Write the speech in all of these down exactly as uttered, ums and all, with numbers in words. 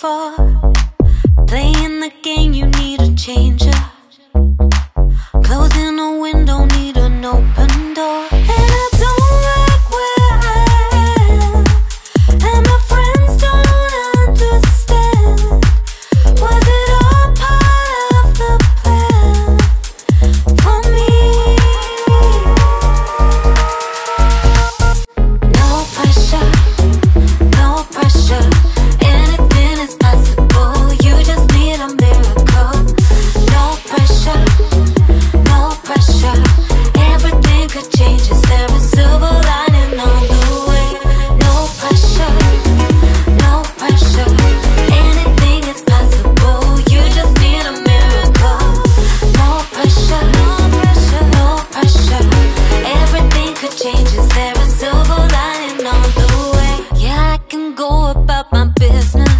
before. Playing the game, you need a changer. Closing a window, need an open door. And I don't like where I am, and my friends don't understand. Was it all part of the plan for me? No pressure, no pressure. Anything is possible, you just need a miracle. No pressure, everything could change, is there a silver lining on the way? No pressure, no pressure. Anything is possible, you just need a miracle. No pressure, no pressure, no pressure. Everything could change, is there a silver lining on the way? Yeah, I can go about my business.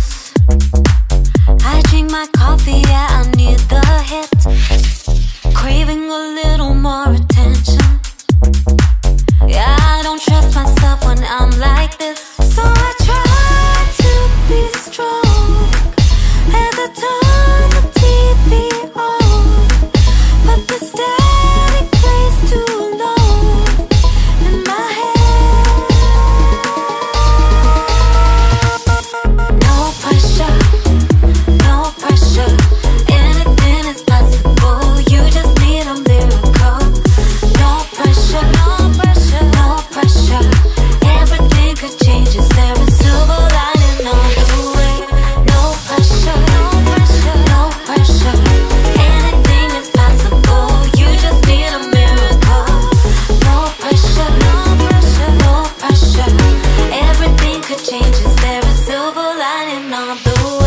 I drink my coffee, yeah, I need the hit. Craving a little more attention. Yeah, I don't trust myself when I'm like this. So I try to be strong as I turn the T V on, but the static plays too long in my head. No pressure, no pressure. Anything is possible, you just need a miracle. No pressure, no pressure, no pressure. Everything could change, is there a silver lining on the way? No pressure, no pressure, no pressure. Anything is possible, you just need a miracle. No pressure, no pressure, no pressure. Everything could change, is there a silver lining on the way?